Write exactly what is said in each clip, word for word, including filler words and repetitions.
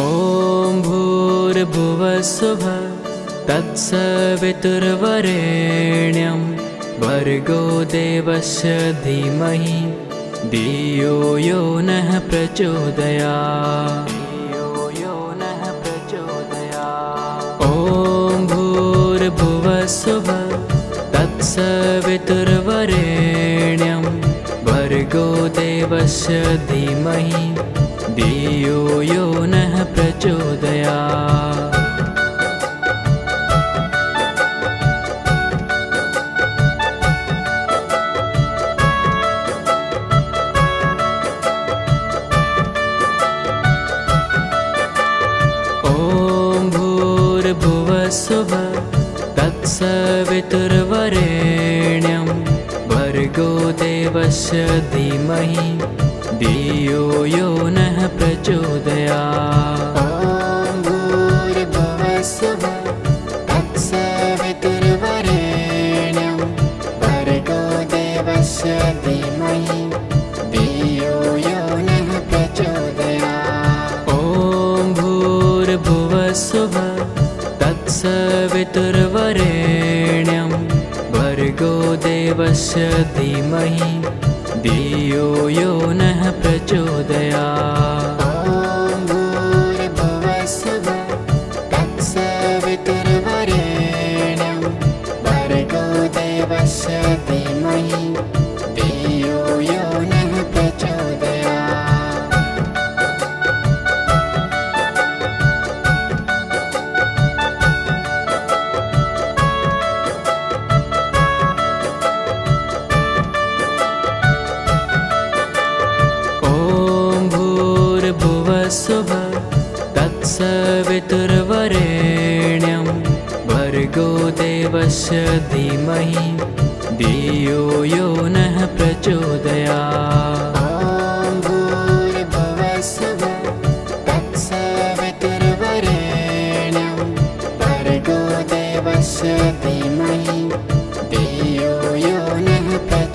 ॐ भूर्भुवः स्वः तत्सवितुर्वरेण्यं भर्गो देवस्य धीमहि धियो यो नः प्रचोदयात्। ॐ भूर्भुवः स्वः तत्सवितुर्वरेण्यं भर्गो देवस्य धीमहि धियो यो नः प्रचोदयात्। ॐ भूर्भुवः स्वः तत्सवितुर्वरेण्यं भर्गो देवस्य धीमहि धियो यो नः प्रचोदयात्। ॐ भूर्भुवः स्वः तत्सवितुर्वरेण्यं भर्गो देवस्य धीमहि धियो यो नः प्रचोदयात्। ॐ भूर्भुवः स्वः तत्सवितुर्वरेण्यं भर्गो देवस्य धीमहि धियो यो नः प्रचोदयात्। ॐ भूर्भुवः स्वः तत्सवितुर्वरेण्यं भर्गो देवस्य धीमहि धियो यो नः प्रचोदयात्।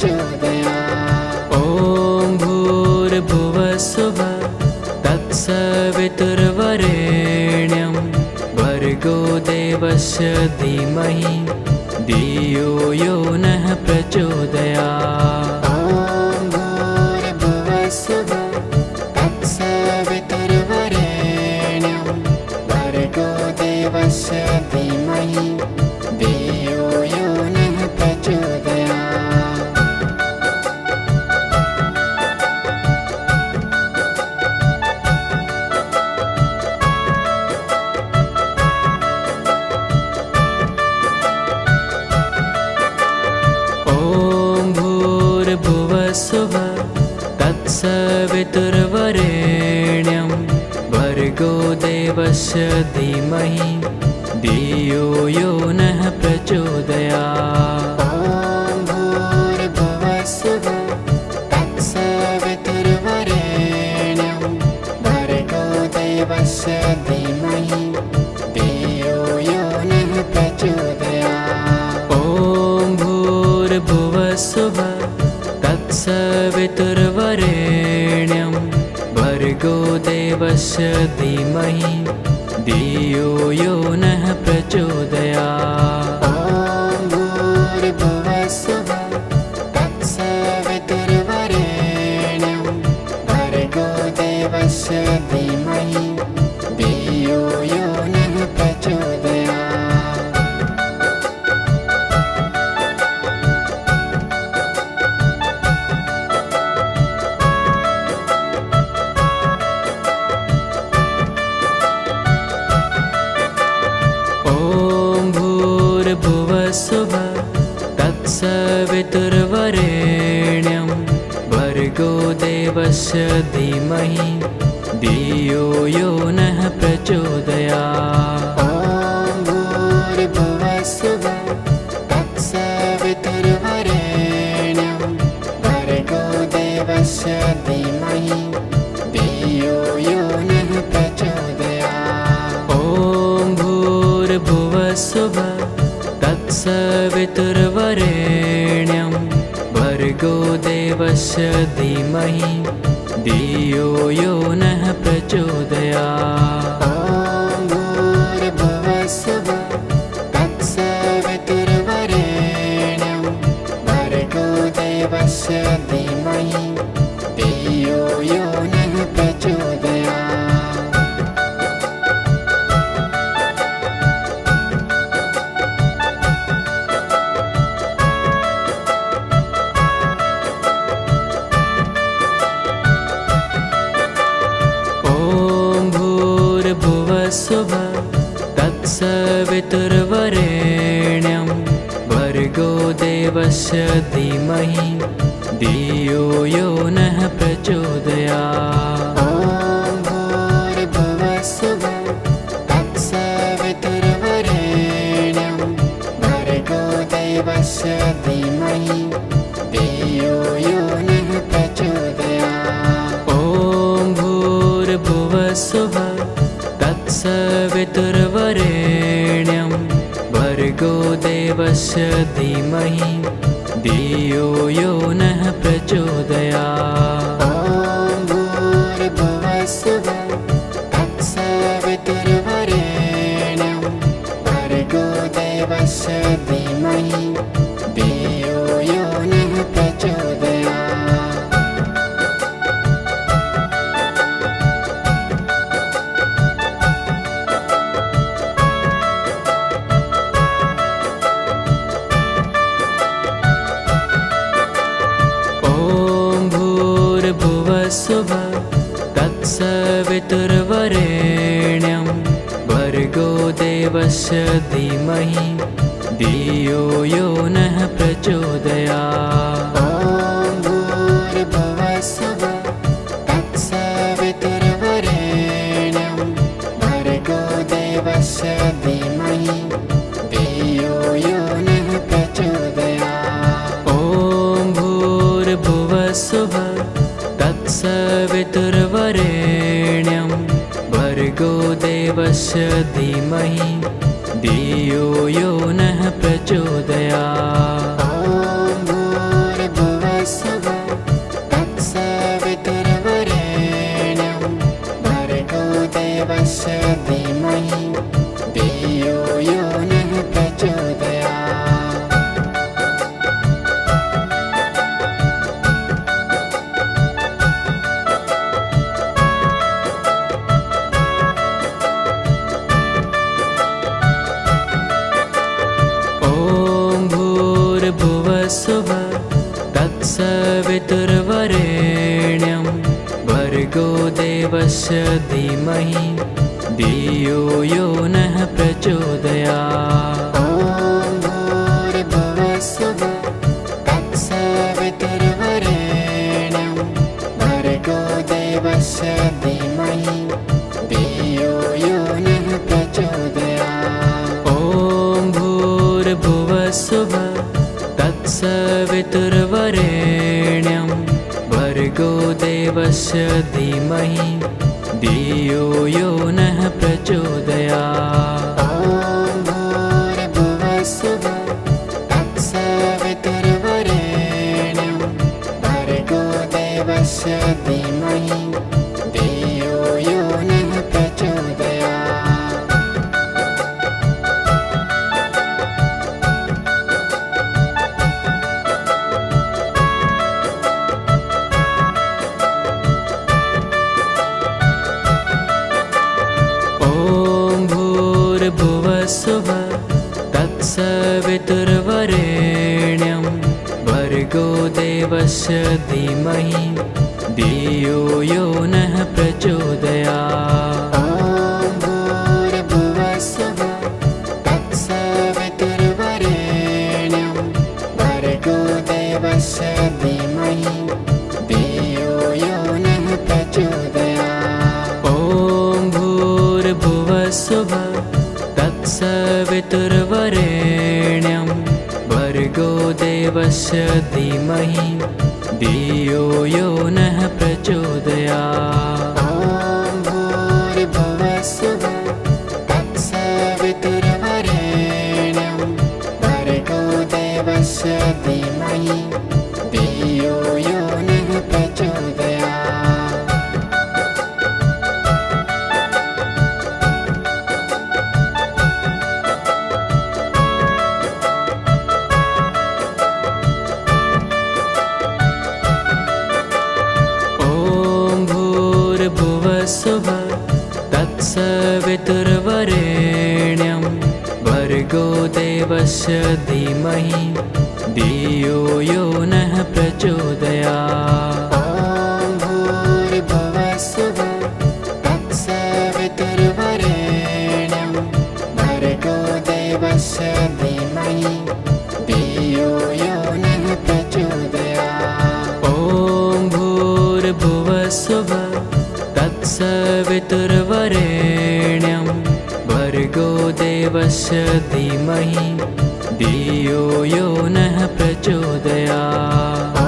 स्वः तत्सवितुर्वरेण्यं भर्गो देवस्य धीमहि धियो यो नः प्रचोदयात्। ॐ भूर्भुवः स्वः तत्सवितुर्वरेण्यं भर्गो देवस्य धीमहि धियो यो नः प्रचोदयात्। ॐ भूर्भुवः स्वः तत्सवितुर्वरेण्यं भर्गो देवस्य धीमहि धियो यो नः प्रचोदयात्। ॐ भूर्भुवः स्वः तत्सवितुर्वरेण्यं भर्गो देवस्य धीमहि धियो यो नः प्रचोदयात्। स्वः तत्सवितुर्वरेण्यं भर्गो देवस्य धीमहि धियो यो नः प्रचोदयात्। ॐ भूर्भुवः स्वः तत्सवितुर्वरेण्यं भर्गो देवस्य धीमहि धियो यो नः प्रचोदयात्। ॐ भूर्भुवः स्वः तत्सवितुर्वरेण्यं भर्गो देवस्य धीमहि धियो यो नः प्रचोदयात्। ॐ भूर्भुवः स्वः तत्सवितुर्वरेण्यं भर्गो देवस्य धीमहि धियो यो नः प्रचोदयात्। भूर्भुवः स्वः तत्सवितुर्वरेण्यं भर्गो देवस्य धीमहि धियो यो नः प्रचोदयात्। ॐ भूर्भुवः स्वः तत्सवितुर्वरेण्यं भर्गो देवस्य धीमहि धियो यो नः प्रचोदयात्। ॐ भूर्भुवः स्वः तत्सवितुर्वरेण्यं भर्गो देवस्य धीमहि धियो यो नः प्रचोदयात्। ॐ भूर्भुवः स्वः तत्सवितुर्वरेण्यं भर्गो देवस्य धीमहि धियो यो नः प्रचोदयात्। स्वः तत्सवितुर्वरेण्यं भर्गो देवस्य धीमहि धियो यो नः प्रचोदयात्। ॐ भूर्भुवः स्वः तत्सवितुर्वरेण्यं भर्गो देवस्य धीमहि धियो यो नः प्रचोदयात्। ॐ भूर्भुवः स्वः तत्सवितुर्वरेण्यं भर्गो देवस्य धीमहि धियो यो नः प्रचोदयात्। ॐ भूर्भुवः स्वः तत्सवितुर्वरेण्यं भर्गो देवस्य धीमहि धियो यो नः प्रचोदयात्। स्वः तत्सवितुर्वरेण्यं भर्गो देवस्य धीमहि धियो यो नः प्रचोदयात्। ॐ भूर्भुवः स्वः तत्सवितुर्वरेण्यं भर्गो देवस्य धीमहि धियो यो नः प्रचोदयात्। ॐ भूर्भुवः स्वः तत्सवितुर्वरेण्यं भर्गो देवस्य धीमहि धियो यो नः प्रचोदयात्। ॐ भूर्भुवः स्वः तत्सवितुर्वरेण्यं भर्गो देवस्य धीमहि धियो यो नः प्रचोदयात्। स्वः तत्सवितुर्वरेण्यं भर्गो देवस्य धीमहि धियो यो नः प्रचोदयात्। ॐ भूर्भुवः स्वः तत्सवितुर्वरेण्यं भर्गो देवस्य धीमहि धियो यो नः प्रचोदयात्। ॐ भूर्भुवः स्वः तत्सवितुर्वरेण्यं भर्गो देवस्य धीमहि धियो यो नः प्रचोदयात्। ॐ भूर्भुवः स्वः तत्सवितुर्वरेण्यं भर्गो देवस्य धीमहि धियो यो नः प्रचोदयात्। स्वः तत्सवितुर्वरेण्यं भर्गो देवस्य धीमहि धियो यो नः प्रचोदयात्। ॐ भूर्भुवः स्वः तत्सवितुर्वरेण्यं भर्गो देवस्य धीमहि धियो यो नः प्रचोदयात्। ॐ भूर्भुवः स्वः तत्सवितुर्वरेण्यं भर्गो देवस्य धीमहि धियो यो नः प्रचोदयात्। ॐ भूर्भुवः स्वः तत्सवितुर्वरेण्यं भर्गो देवस्य धीमहि धियो यो नः प्रचोदयात्। भुवस्सुवः तत्सवितुर्वरेण्यं भर्गो देवस्य धीमहि धियो यो नः प्रचोदयात्। ॐ भूर्भुवः स्वः तत्सवितुर्वरेण्यं भर्गो देवस्य धीमहि धियो यो नः प्रचोदयात्। ॐ भूर्भुवः स्वः तत्सवितुर्वरेण्यं भर्गो देवस्य धीमहि धियो यो नः प्रचोदयात्। ॐ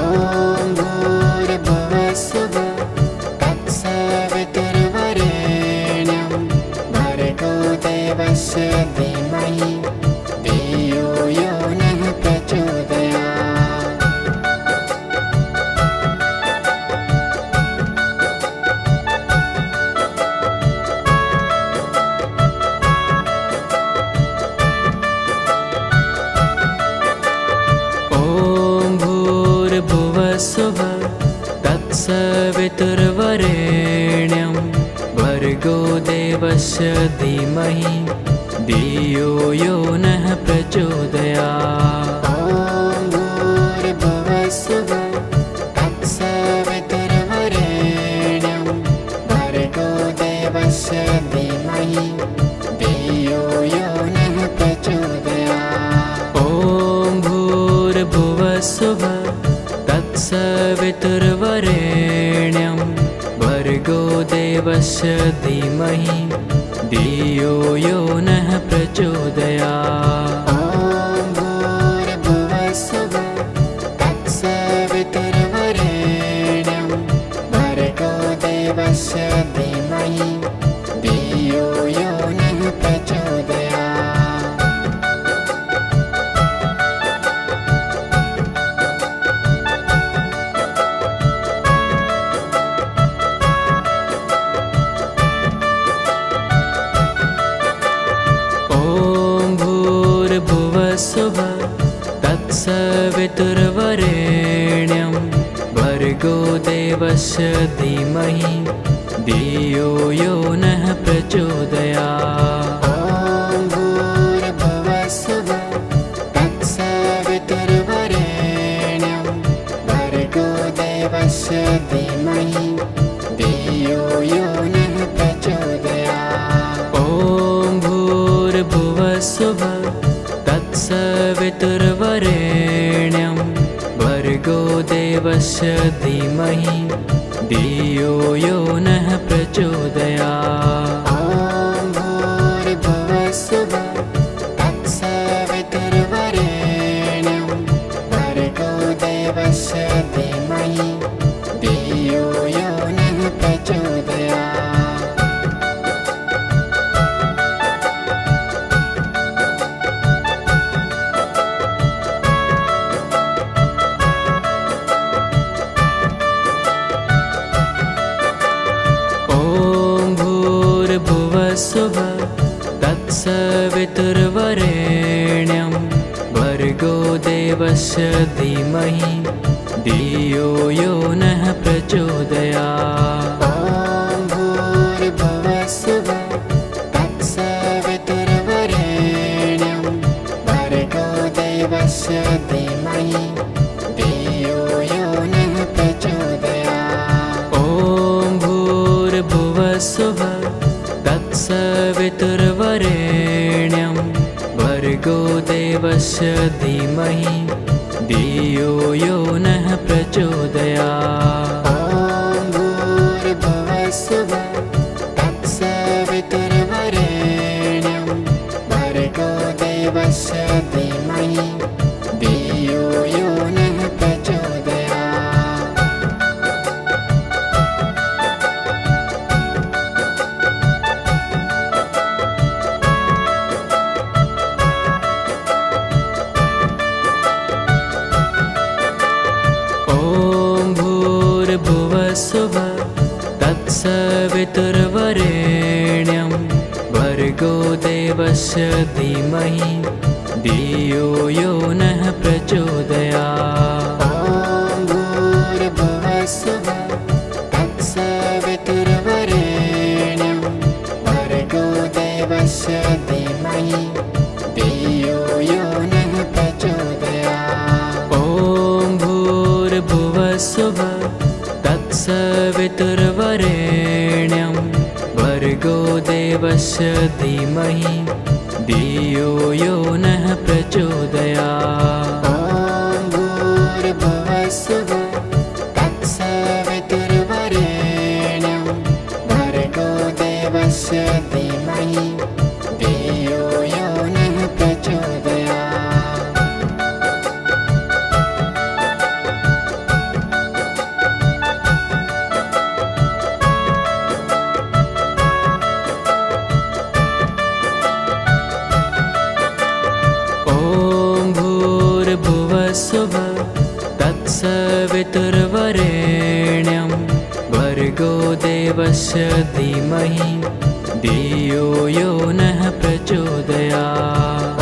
भूर्भुवः स्वः तत्सवितुर्वरेण्यं भर्गो देवस्य धीमहि धियो यो नः प्रचोदयात्। तत्सवितुर्वरेण्यं भर्गो देवस्य धीमहि धियो यो नः प्रचोदयात्। ॐ भूर्भुवः स्वः तत्सवितुर्वरेण्यं भर्गो देवस्य धीमहि धियो यो नः प्रचोदयात्। ॐ भूर्भुवः स्वः तत्सवितुर्वरेण्यं भर्गो देवस्य धीमहि धियो यो नः प्रचोदयात्। ॐ भूर्भुवः स्वः तत्सवितुर्वरेण्यं भर्गो देवस्य धीमहि धियो यो नः प्रचोदयात्। तत्सवितुर्वरेण्यं भर्गो देवस्य धीमहि धियो यो नः प्रचोदयात्। ॐ भूर्भुवः स्वः तत्सवितुर्वरेण्यं भर्गो देवस्य धीमहि धियो यो नः प्रचोदयात्। ॐ भूर्भुवः स्वः तत्सवितुर्वरेण्यं भर्गो देवस्य धीमहि धियो यो नः प्रचोदयात्। ॐ भूर्भुवः स्वः तत्सवितुर्वरेण्यं भर्गो देवस्य धीमहि धियो यो नः प्रचोदयात्। तत्सवितुर्वरेण्यं भर्गो देवस्य धीमहि धियो यो नः प्रचोदयात्। ॐ भूर्भुवः स्वः तत्सवितुर्वरेण्यं भर्गो देवस्य धीमहि धियो यो नः प्रचोदयात्। ॐ भूर्भुवः स्वः तत्सवितुर्वरेण्यं भर्गो देवस्य धीमहि धियो यो नः प्रचोदयात्। ॐ भूर्भुवः स्वः तत्सवितुर्वरेण्यं भर्गो देवस्य धीमहि धियो यो नः प्रचोदयात्। तत्सवितुर्वरेण्यं भर्गो देवस्य धीमहि धियो यो नः प्रचोदयात्। ॐ भूर्भुवः स्वः तत्सवितुर्वरेण्यं देवस्य धीमहि धियो यो नः प्रचोदयात्। ॐ भूर्भुवः स्वः तत्सवितुर्वरेण्यं भर्गो देवस्य धीमहि धियो यो नः प्रचोदयात्। तत्सवितुर्वरेण्यं भर्गो देवस्य धीमहि धियो यो नः प्रचोदयात्।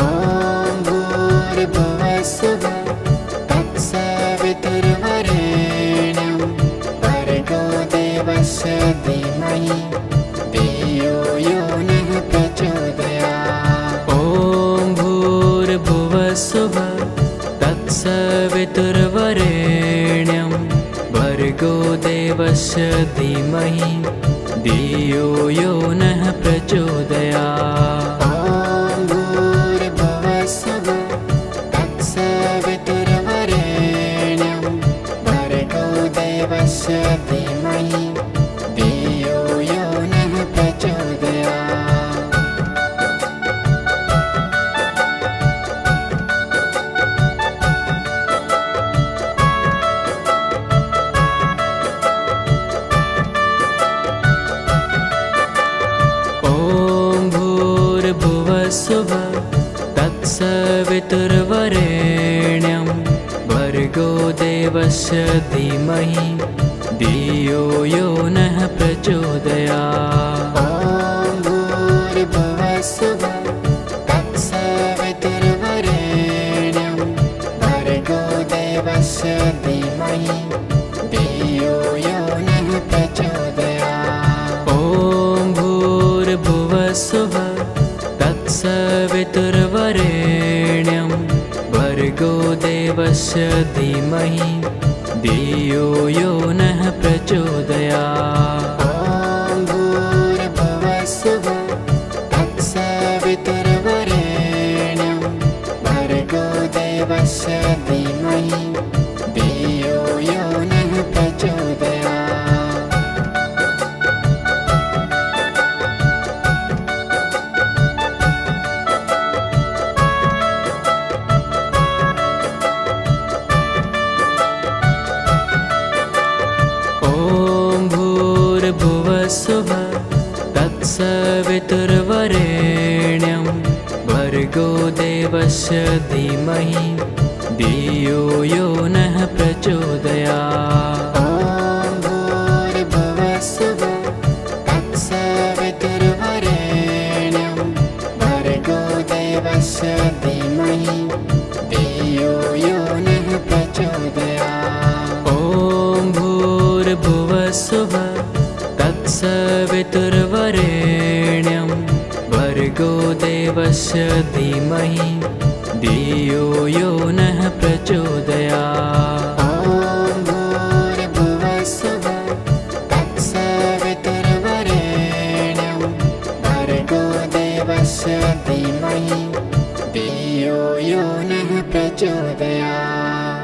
ॐ भूर्भुवः स्वः तत्सवितुर्वरेण्यं भर्गो देवस्य धीमहि धियो यो नः प्रचोदयात्। ॐ भूर्भुवः स्वः तत्सवितुर्वरेण्यं भर्गो देवस्य धीमहि धियो यो नः प्रचोदयात्। ॐ भूर्भुवः स्वः तत्सवितुर्वरेण्यं भर्गो देवस्य धीमहि धियो यो नः प्रचोदयात्। तत्सवितुर्वरेण्यं भर्गो देवस्य धीमहि धियो यो नः प्रचोदयात्। ॐ भूर्भुवः स्वः तत्सवितुर्वरेण्यं भर्गो देवस्य धीमहि धियो यो नः प्रचोदयात्। ॐ भूर्भुवः स्वः तत्सवितुर्वरेण्यं भर्गो देवस्य धीमहि धियो यो नः प्रचोदयात्। ॐ भूर्भुवः स्वः तत्सवितुर्वरेण्यं भर्गो देवस्य धीमहि धियो यो नः प्रचोदयात्। तत्सवितुर्वरेण्यं भर्गो देवस्य धीमहि धियो यो नः प्रचोदयात्। ॐ भूर्भुवः स्वः तत्सवितुर्वरेण्यं भर्गो देवस्य धीमहि धियो यो नः प्रचोदयात्। ॐ भूर्भुवः स्वः तत्सवितुर्वरेण्यं भर्गो देवस्य धीमहि धियो यो नः प्रचोदयात्। ॐ भूर्भुवः स्वः तत्सवितुर्वरेण्यं भर्गो देवस्य धीमहि धियो यो नः प्रचोदयात्।